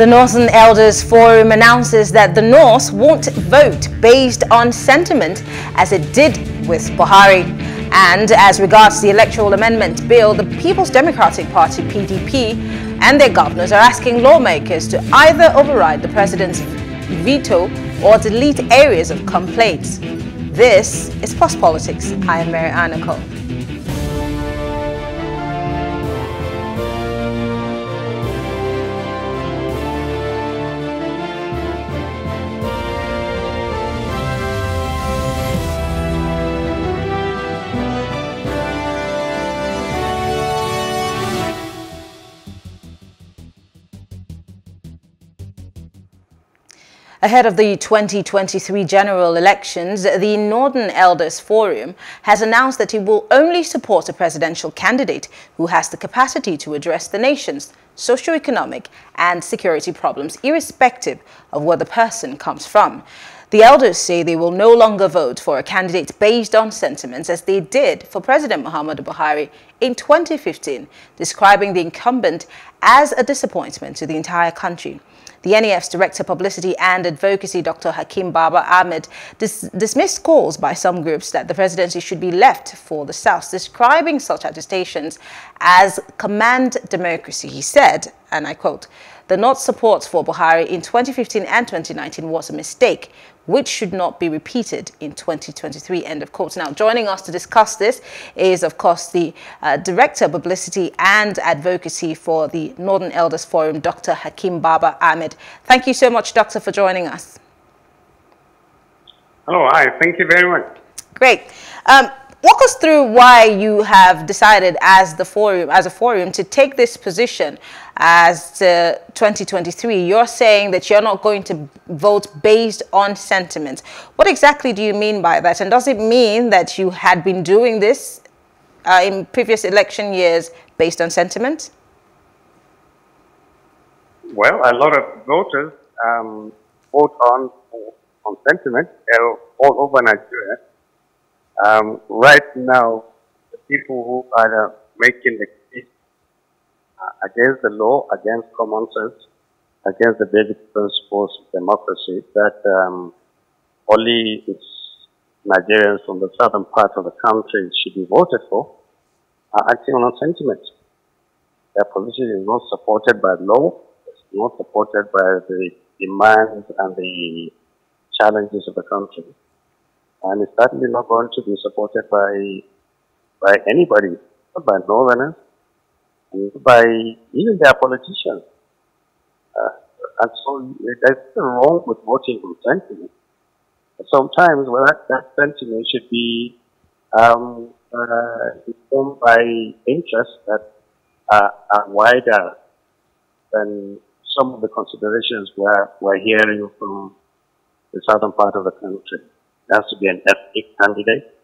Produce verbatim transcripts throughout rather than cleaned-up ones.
The Northern Elders Forum announces that the North won't vote based on sentiment as it did with Buhari. And as regards the Electoral Amendment Bill, the People's Democratic Party P D P and their governors are asking lawmakers to either override the president's veto or delete areas of complaints. This is Plus Politics. I am Mary Anna Cole. Ahead of the twenty twenty-three general elections, the Northern Elders Forum has announced that it will only support a presidential candidate who has the capacity to address the nation's socio-economic and security problems, irrespective of where the person comes from. The elders say they will no longer vote for a candidate based on sentiments as they did for President Muhammadu Buhari in twenty fifteen, describing the incumbent as a disappointment to the entire country. The N E F's Director of Publicity and Advocacy, Doctor Hakeem Baba-Ahmed, dis dismissed calls by some groups that the presidency should be left for the South, describing such attestations as command democracy. He said, and I quote, "The North's support for Buhari in twenty fifteen and twenty nineteen was a mistake, which should not be repeated in twenty twenty-three, end of quote. Now, joining us to discuss this is, of course, the uh, Director of Publicity and Advocacy for the Northern Elders Forum, Doctor Hakeem Baba-Ahmed. Thank you so much, Doctor, for joining us. Hello, hi. Thank you very much. Great. Um, walk us through why you have decided as the forum, as a forum, to take this position as to twenty twenty-three. You're saying that you're not going to vote based on sentiment. What exactly do you mean by that? And does it mean that you had been doing this uh, in previous election years based on sentiment? Well, a lot of voters um, vote on, on sentiment all over Nigeria. Um, right now, the people who are uh, making the case uh, against the law, against common sense, against the basic principles of democracy, that um, only it's Nigerians from the southern part of the country should be voted for, are acting on a sentiment. Their position is not supported by law, it's not supported by the demands and the challenges of the country. And it's certainly not going to be supported by by anybody, not by Northerners, not by even their politicians. Uh, and so there's nothing wrong with voting on sentiment. Sometimes, well, that, that sentiment should be um, uh, informed by interests that are, are wider than some of the considerations we're, we're hearing from the southern part of the country. It has to be an ethnic candidate.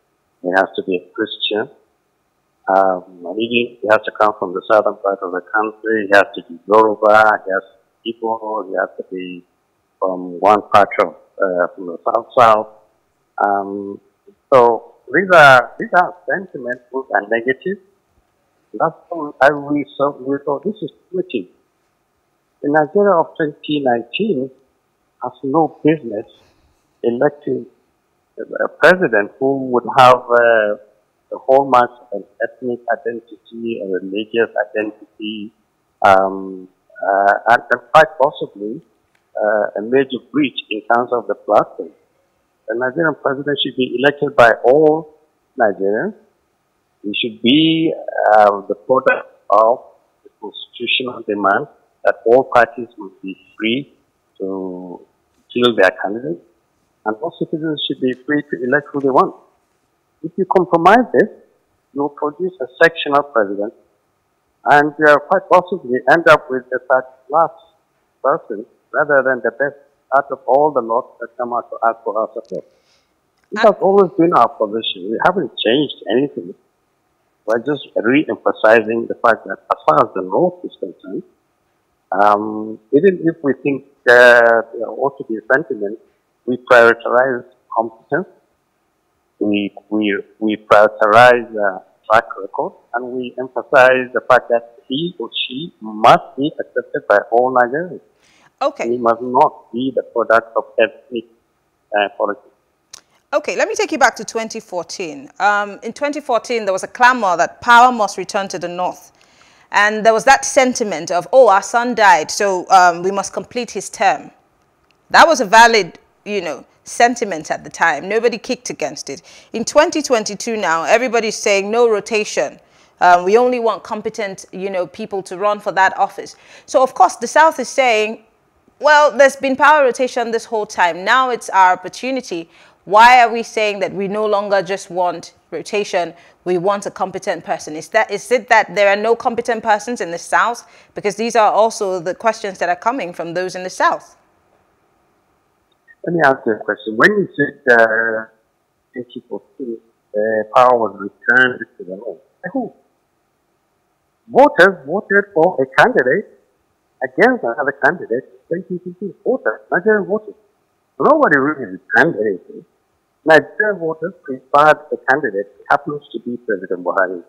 It has to be a Christian. Um, he, he has to come from the southern part of the country. He has to be Yoruba. He has to be Igbo. He has to be from one part of uh, from the south south. Um, so these are these are sentiments which are negative. That's why I we thought we thought this is pretty. The Nigeria of twenty nineteen has no business electing a president who would have uh, the hallmarks of an ethnic identity, a religious identity, um, uh, and quite possibly uh, a major breach in terms of the platform. The Nigerian president should be elected by all Nigerians. He should be uh, the product of the constitutional demand that all parties must be free to field their candidates. And all citizens should be free to elect who they want. If you compromise this, you'll produce a sectional president, and you uh, quite possibly end up with a third-class person rather than the best out of all the lot that come out to ask for our support. This has always been our position. We haven't changed anything. We're just re-emphasizing the fact that, as far as the North is concerned, um, even if we think uh, there ought to be a sentiment, we prioritize competence, we, we, we prioritize uh, track record, and we emphasize the fact that he or she must be accepted by all Nigerians. Okay. We must not be the product of ethnic uh, politics. Okay, let me take you back to twenty fourteen. Um, in twenty fourteen, there was a clamor that power must return to the North. And there was that sentiment of, oh, our son died, so um, we must complete his term. That was a valid, you know, sentiment at the time. Nobody kicked against it. In twenty twenty-two now, everybody's saying no rotation. Um, we only want competent, you know, people to run for that office. So, of course, the South is saying, well, there's been power rotation this whole time. Now it's our opportunity. Why are we saying that we no longer just want rotation? We want a competent person. Is that, is it that there are no competent persons in the South? Because these are also the questions that are coming from those in the South. Let me ask you a question. When you said uh, twenty fourteen, uh, power was returned to the North, who? Voters voted for a candidate against another candidate. twenty fifteen voters, Nigerian voters. Nobody really returned anything. Nigerian voters preferred the candidate who happens to be President Buhari.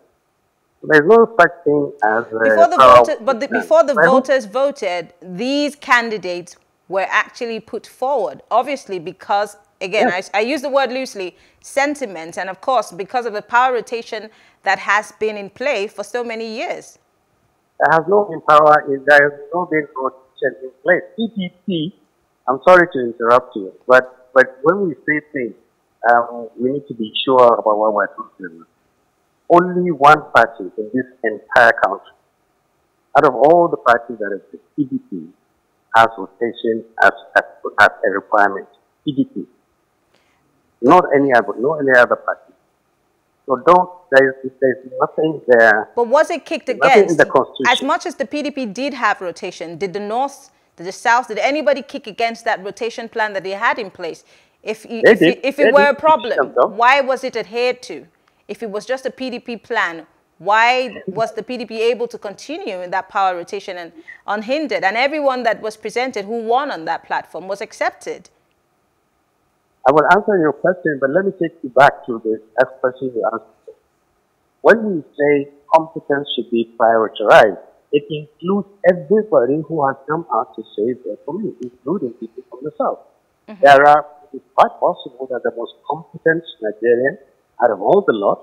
There's no such thing as... Uh, before the voter, but the, before the voters voted, these candidates were actually put forward, obviously, because, again, yes. I, I use the word loosely, sentiment, and of course, because of the power rotation that has been in play for so many years. There has no power, there has no been rotation in place. P P P, I'm sorry to interrupt you, but, but when we say things, um, we need to be sure about what we're talking about. Only one party in this entire country, out of all the parties that exist, P D P has rotation as, as, as a requirement. P D P. Not any other, not any other party. So don't, there is, there is nothing there. But was it kicked against? In the Constitution. As much as the P D P did have rotation, did the North... Did the South, did anybody kick against that rotation plan that they had in place? If, you, if, you, if it were a problem, why was it adhered to? If it was just a P D P plan, why was the P D P able to continue in that power rotation and unhindered? And everyone that was presented who won on that platform was accepted. I will answer your question, but let me take you back to the question you asked. When we say competence should be prioritized, it includes everybody who has come out to save their community, including people from the South. Mm-hmm. There are, it's quite possible that the most competent Nigerian out of all the lot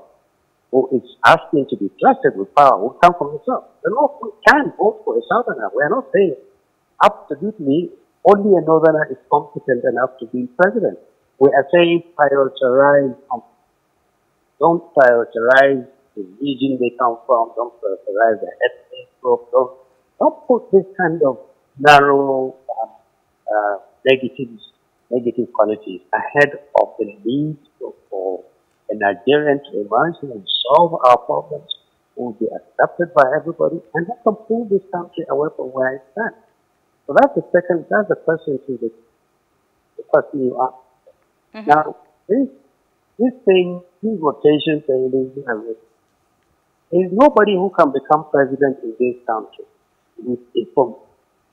who is asking to be trusted with power will come from the South. The North can vote for a Southerner. We are not saying absolutely only a Northerner is competent enough to be president. We are saying prioritize competence. Don't prioritize the region they come from, don't prioritize the ethnic group, don't, don't put this kind of narrow um, uh, negatives, negative qualities ahead of the need for a Nigerian to emerge and solve our problems, will be accepted by everybody, and that can pull this country away from where it stands. So that's the second, that's the question to the, the person you asked. Mm-hmm. Now, this, this thing, these rotations and these there is nobody who can become president in this country with from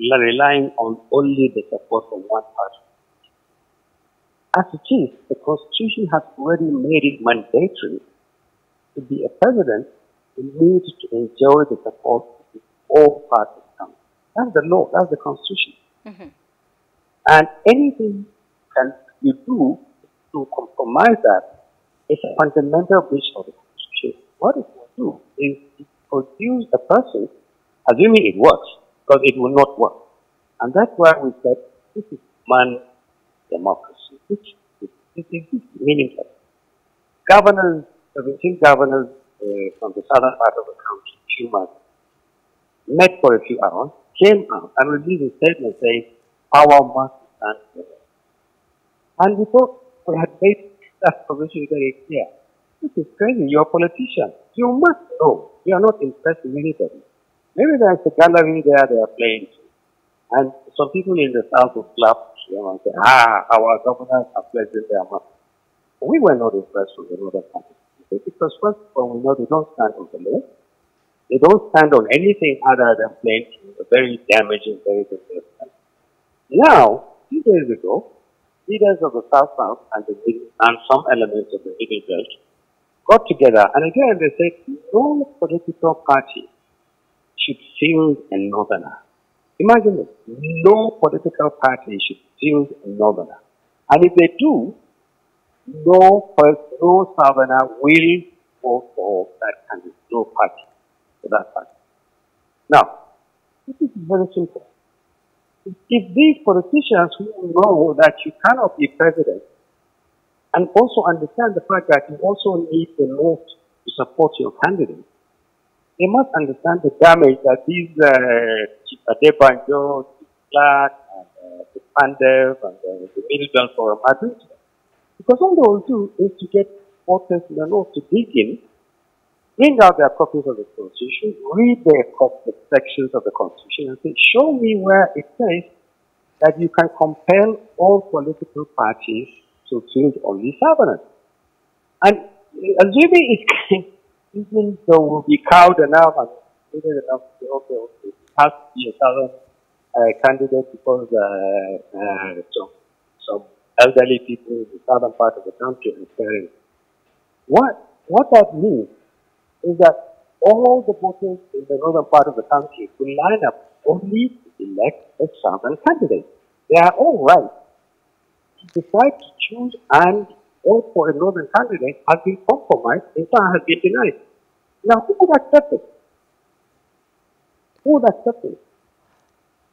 relying on only the support from one party. As it is, the Constitution has already made it mandatory to be a president, you need to enjoy the support of all parties. That's the law, that's the Constitution. Mm-hmm. And anything can you do to compromise that is a fundamental breach of the Constitution. What is do is produce a person, assuming it works, because it will not work. And that's why we said this is man democracy. This is meaningful. Governors, seventeen governors uh, from the southern part of the country, two months, met for a few hours, came out and released a statement saying, power must stand together. And we thought we had made that provision very clear. This is crazy. You're a politician. You must know. You are not impressed with anybody. Maybe there's a gallery there they are playing to. And some people in the South will clap to them and say, ah, our governors are pledging their money. We were not impressed with another country. Because first of all, we know they don't stand on the law. They don't stand on anything other than playing to a very damaging, very dangerous country. Now, two days ago, leaders of the South South and, the, and some elements of the Middle Belt got together, and again they said, no political party should field a northerner. Imagine this. No political party should field a northerner. And if they do, no, no southerner will vote for that candidate, no party for that party. Now, this is very simple. If these politicians who know that you cannot be president and also understand the fact that you also need the vote to support your candidate, they must understand the damage that these uh, Adebanjo, Clark, and uh, Pandev, and uh, the Middle Forum are doing today. Because all they will do is to get voters in the north to begin, bring out their copies of the Constitution, read their copies, sections of the Constitution, and say, show me where it says that you can compel all political parties to field only southerners. And uh, assuming it it means they will be cowed enough and committed enough to say, okay, okay, it has to be a southern uh, candidate because uh, uh, some, some elderly people in the southern part of the country are sparing. What, what that means is that all the voters in the northern part of the country will line up only to elect a southern candidate. They are all right to decide to choose and vote for a northern candidate has been compromised, in fact has been denied. Now who would accept it? Who would accept it?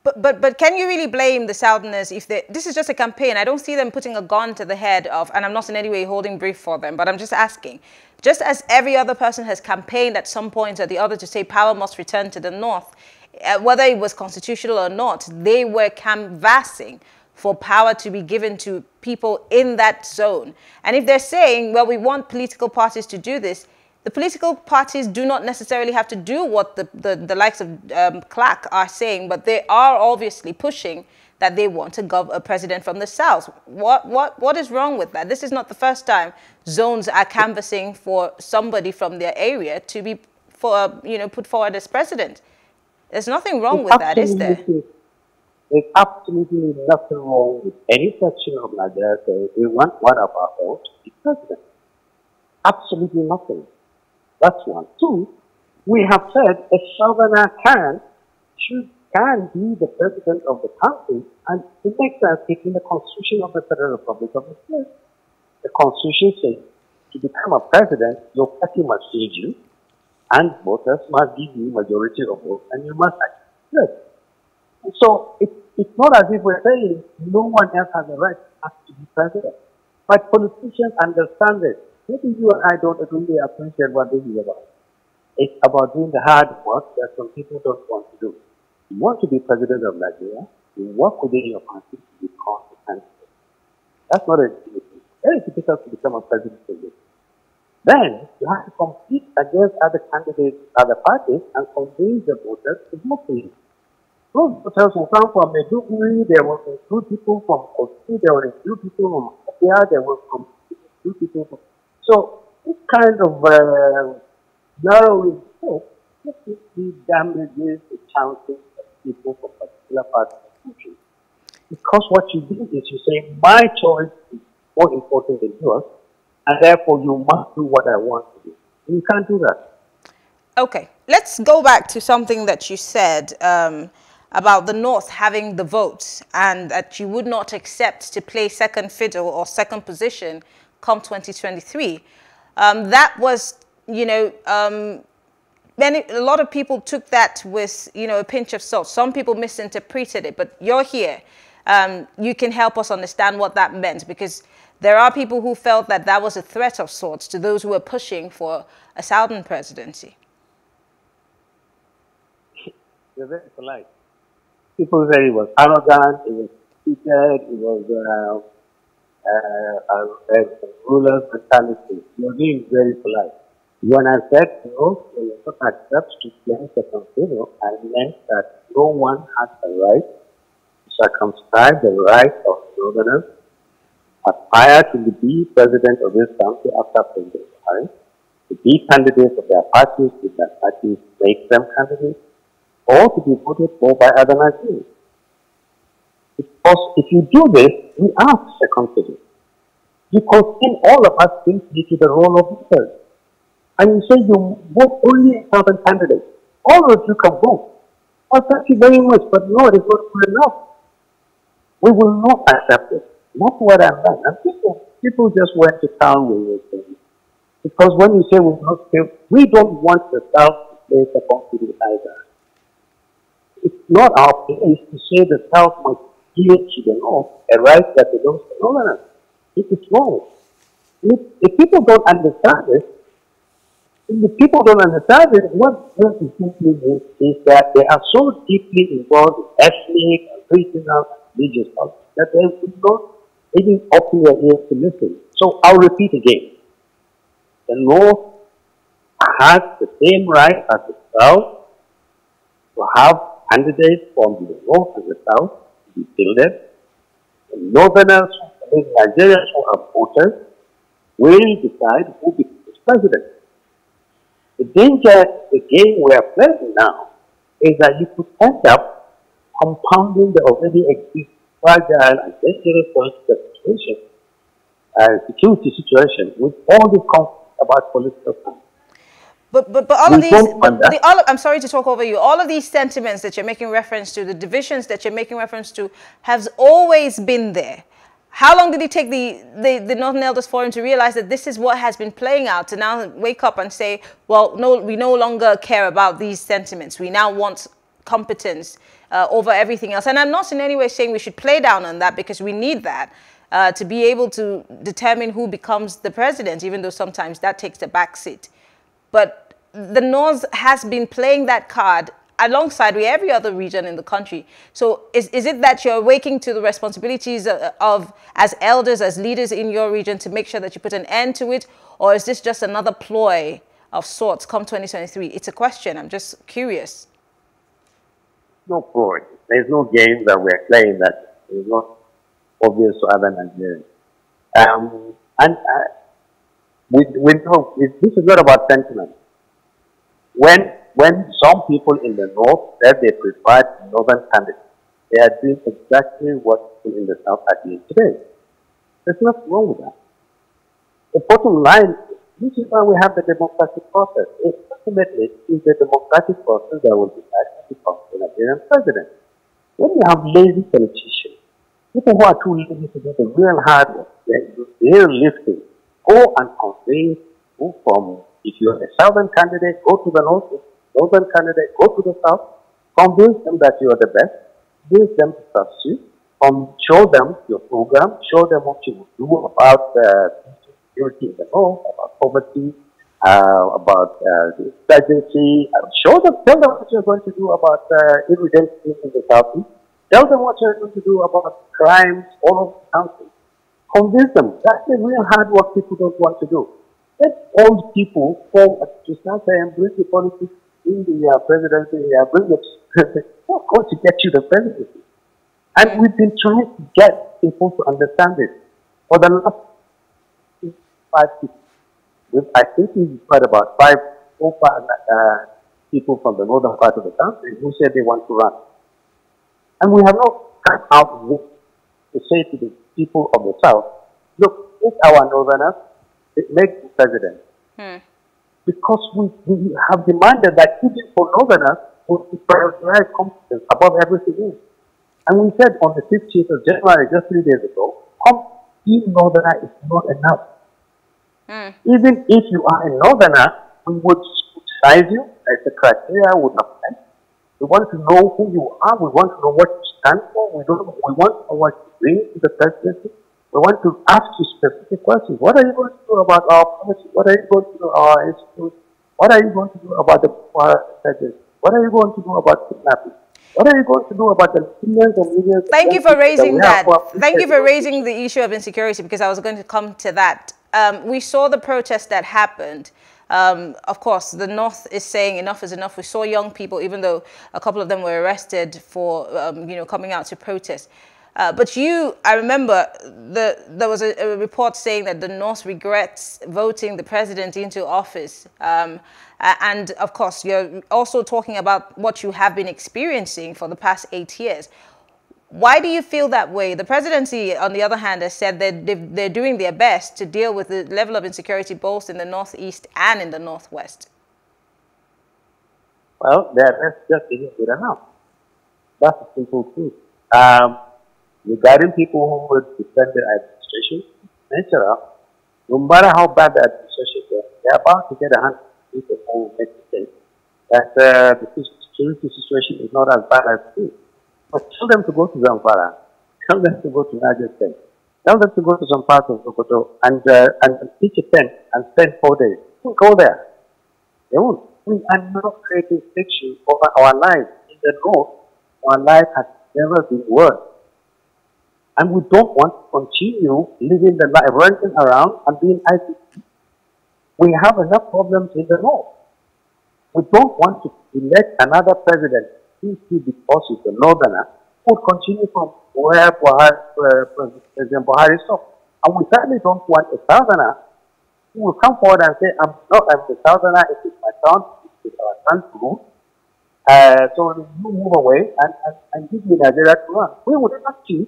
But, but, but can you really blame the Southerners if they, this is just a campaign? I don't see them putting a gun to the head of, and I'm not in any way holding brief for them, but I'm just asking. Just as every other person has campaigned at some point or the other to say power must return to the North, uh, whether it was constitutional or not, they were canvassing for power to be given to people in that zone. And if they're saying, well, we want political parties to do this, the political parties do not necessarily have to do what the, the, the likes of um, Clark are saying, but they are obviously pushing that they want to gov a president from the South. What, what, what is wrong with that? This is not the first time zones are canvassing for somebody from their area to be for, you know, put forward as president. There's nothing wrong with that, is there? There's absolutely nothing wrong with any section of Nigeria saying we want one of our own to be president. Absolutely nothing. That's one. Two, we have said a southerner can, should, can be the president of the country, and it makes sense in the Constitution of the Federal Republic of Nigeria. The Constitution says to become a president, your party must lead you, and voters must give you majority of votes, and you must act. Yes. And so it, it's not as if we're saying no one else has the right to act to be president. But politicians understand this. Maybe you and I don't really appreciate what this is about. It's about doing the hard work that some people don't want to do. You want to be president of Nigeria, you work within your party to become a candidate. That's not a difficulty. Very difficult to become a president of this. Then you have to compete against other candidates, other parties, and convince the voters to vote for you. Those voters will come from Maiduguri, they will include people from Kogi, they will include people from India, they will include people from. So this kind of uh, narrowing scope definitely damages the chances of people from particular parts of the country. Because what you do is you say, my choice is more important than yours, and therefore you must do what I want to do. And you can't do that. Okay. Let's go back to something that you said um, about the North having the votes and that you would not accept to play second fiddle or second position come twenty twenty-three. Um, that was, you know, um, many, a lot of people took that with, you know, a pinch of salt. Some people misinterpreted it, but you're here. Um, you can help us understand what that meant, because there are people who felt that that was a threat of sorts to those who were pushing for a Southern presidency. You're very polite. People said it was arrogant, it was stupid, it was... Uh, Uh, as a ruler's mentality. You're being very polite. When I said no, you will not accept to claim second fiddle, I meant that no one has the right to circumscribe the right of Northerners aspire to be president of this country after President Buhari, to be candidates of their parties, if their parties make them candidates, or to be voted for by other Nigerians. Because if you do this, we are second fiddle. You constrain all of us simply to the role of voters. And you say you vote only a southern candidate. All of you can vote. Oh, thank you very much, but no, it is not good enough. We will not accept it. That's what I'm like. I'm thinking people just went to town with it. Because when you say we will not fail, we don't want the South to face accountability either. It's not our place to say the South must give to the North a right that they don't have. No, no, no. It is wrong. If, if people don't understand this, if people don't understand this, what is happening is, is that they are so deeply involved in ethnic, regional, religious politics that they will not even open their ears to listen. So I'll repeat again. The North has the same right as the South to have candidates from the North and the South to be fielded. The Northerners, the Nigerians who are voters, will decide who becomes president. The danger, the game we are playing now, is that you could end up compounding the already existing fragile and dangerous political situation, uh, security situation, with all the conflict about political power. But, but, but all of these, but the, all of, I'm sorry to talk over you, all of these sentiments that you're making reference to, the divisions that you're making reference to, have always been there. How long did it take the, the, the Northern Elders Forum to realize that this is what has been playing out, to now wake up and say, well, no, we no longer care about these sentiments. We now want competence uh, over everything else. And I'm not in any way saying we should play down on that, because we need that. Uh, to be able to determine who becomes the president, even though sometimes that takes the back seat. But the North has been playing that card alongside with every other region in the country. So is, is it that you're waking to the responsibilities of, of, as elders, as leaders in your region, to make sure that you put an end to it? Or is this just another ploy of sorts come twenty twenty-three? It's a question. I'm just curious. No ploy. There's no game that we're playing that is not obvious to other Nigerians. Um, and uh, we, we know it, this is not about sentiment. When when some people in the North said they preferred Northern candidates, they are doing exactly what people in the South are doing today. There's nothing wrong with that. The bottom line, this is why we have the democratic process. It ultimately is the democratic process that will decide who becomes the Nigerian president. When you have lazy politicians, people who are too lazy to do the real hard work, the real lifting, go and convey who from, if you are a Southern candidate, go to the North, if you are a Northern candidate, go to the South, convince them that you are the best, convince them to trust you, um, show them your program, show them what you will do about uh, security in the North, about poverty, uh, about uh, the emergency, uh, show them, tell them what you are going to do about uh, irredentity in the Southeast. Tell them what you're going to do about crimes all over the country. Convince them. That's the real hard work people don't want to do. Let old people forward to start saying, bring the politics in the uh, presidency, uh, bring it. Not going to get you the presidency. And we've been trying to get people to understand this for the last five people. I think we've got about five four, uh, people from the northern part of the country who said they want to run. And we have not come out with to say to the people of the South, look, take our Northerners, make the president. Hmm. Because we, we have demanded that even for Northerners, we prioritize competence above everything else. And we said on the fifteenth of January, just three days ago, being Northerner is not enough. Hmm. Even if you are a Northerner, we would scrutinize you as the criteria would apply. We want to know who you are. We want to know what you stand for. We don't. We want what you bring to the presidency. We want to ask you specific questions. What are you going to do about our policy? What are you going to do about our institute? What are you going to do about the presidency? What are you going to do about kidnapping? What are you going to do about the millions and millions? Thank you for raising that. Thank you for raising the issue of insecurity, because I was going to come to that. Um, we saw the protest that happened. Um, of course, the North is saying enough is enough. We saw young people, even though a couple of them were arrested for, um, you know, coming out to protest. Uh, but you, I remember the, there was a, a report saying that the North regrets voting the president into office. Um, and of course, you're also talking about what you have been experiencing for the past eight years. Why do you feel that way? The presidency, on the other hand, has said that they're doing their best to deal with the level of insecurity both in the Northeast and in the Northwest. Well, their best just isn't good enough. That's a simple truth. Um, regarding people who would defend the administration, natural, no matter how bad the administration is, they're about to get a hundred people who make mistakes. That uh, the security situation is not as bad as it is. But tell them to go to Zamfara. Tell them to go to Niger State. Tell them to go to some parts of Sokoto and uh, and teach a tent and spend four days. Don't go there. They won't. We are not creating fiction over our lives. In the North, our life has never been worse. And we don't want to continue living the life, running around and being isolated. We have enough problems in the North. We don't want to elect another president simply because he's a northerner, who would continue from where Buhari, uh, President Buhari stopped. And we certainly don't want a southerner who will come forward and say, I'm not I'm the southerner, it is my town, it is our son's room. Uh, so you move away and, and, and give me Nigeria to run. We would ask you,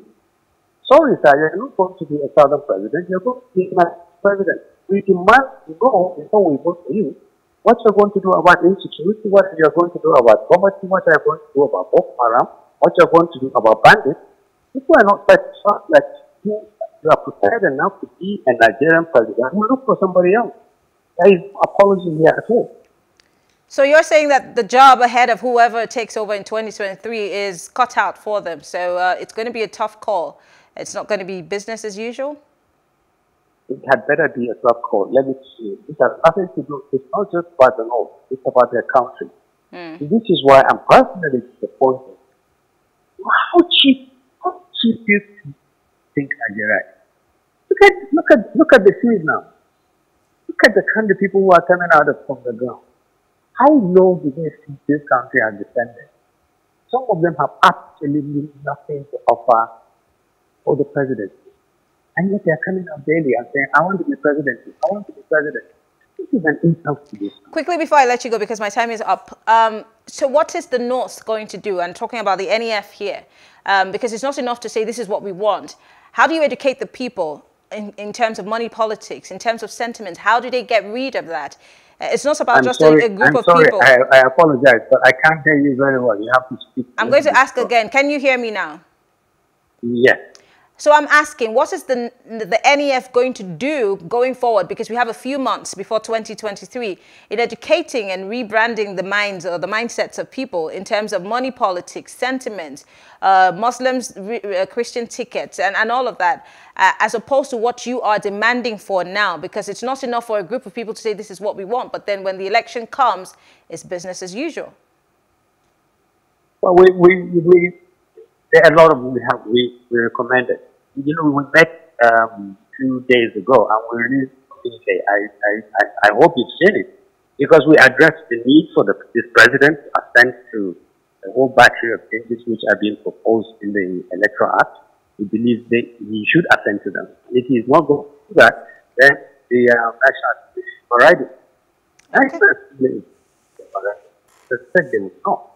sorry sir, you're not going to be a southern president, you're going to be my president. We demand to go before we vote for you. What you're going to do about insecurity, what you're going to do about poverty, what you're going to do about Boko Haram, what you're going to do about bandits, people are not that shocked that you are prepared enough to be a Nigerian president. We look for somebody else. There is apology here at all. So you're saying that the job ahead of whoever takes over in twenty twenty-three is cut out for them. So uh, it's going to be a tough call. It's not going to be business as usual? It had better be a tough call. Let me see. It has nothing to do. It's not just about the North. It's about their country. Mm. This is why I'm personally disappointed. How cheap, how cheap do you think Nigeria is? Look at, look at, look at the field now. Look at the kind of people who are coming out of from the ground. How low do they think this country has defended? Some of them have absolutely nothing to offer for the presidency. And yet they are coming out daily and saying, I want to be president. I want to be president. This is an insult to this. Quickly, before I let you go, because my time is up. Um, so what is the North going to do? I'm talking about the N E F here, um, because it's not enough to say this is what we want. How do you educate the people in, in terms of money politics, in terms of sentiment? How do they get rid of that? Uh, it's not about I'm just sorry, a, a group I'm of sorry. people. I, I apologize, but I can't hear you very well. You have to speak. I'm going to ask again. Can you hear me now? Yes. So I'm asking, what is the, the N E F going to do going forward? Because we have a few months before twenty twenty-three in educating and rebranding the minds or the mindsets of people in terms of money politics, sentiment, uh, Muslims, re, uh, Christian tickets, and, and all of that, uh, as opposed to what you are demanding for now. Because it's not enough for a group of people to say this is what we want, but then when the election comes, it's business as usual. Well, we, we, we, there are a lot of we have we, we recommend it. You know, we met um, two days ago and we released okay, I, I, I, I hope you've seen it, because we addressed the need for the, this president to assent to a whole battery of changes which are being proposed in the Electoral Act. We believe that he should assent to them. And if he is not going to do that, then the election uh, is already. Okay. The said they would not.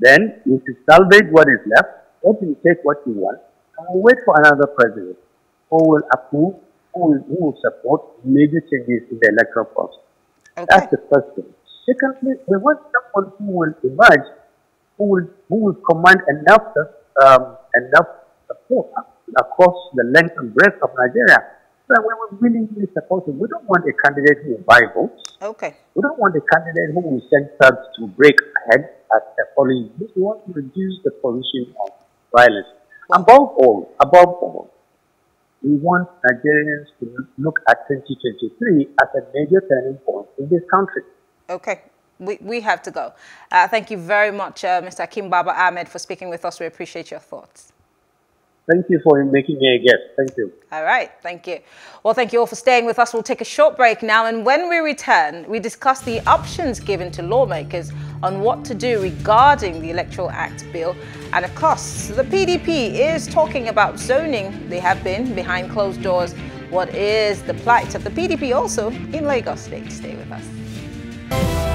Then you should salvage what is left, let him take what you want, and we'll wait for another president who will approve, who will, who will support major changes in the electoral process. Okay. That's the first thing. Secondly, we want someone who will emerge, who will, who will command enough, um, enough support across the length and breadth of Nigeria. So we will willingly support him. We don't want a candidate who will buy votes. Okay. We don't want a candidate who will send thugs to break ahead at the following years. We want to reduce the pollution of violence. Above all, above all, we want Nigerians to look at twenty twenty-three as a major turning point in this country. Okay, we, we have to go. Uh, thank you very much, uh, Mister Hakeem Baba-Ahmed, for speaking with us. We appreciate your thoughts. Thank you for making me a guest. Thank you. All right. Thank you. Well, thank you all for staying with us. We'll take a short break now. And when we return, we discuss the options given to lawmakers on what to do regarding the Electoral Act bill and the costs. The P D P is talking about zoning. They have been behind closed doors. What is the plight of the P D P also in Lagos State? Stay with us.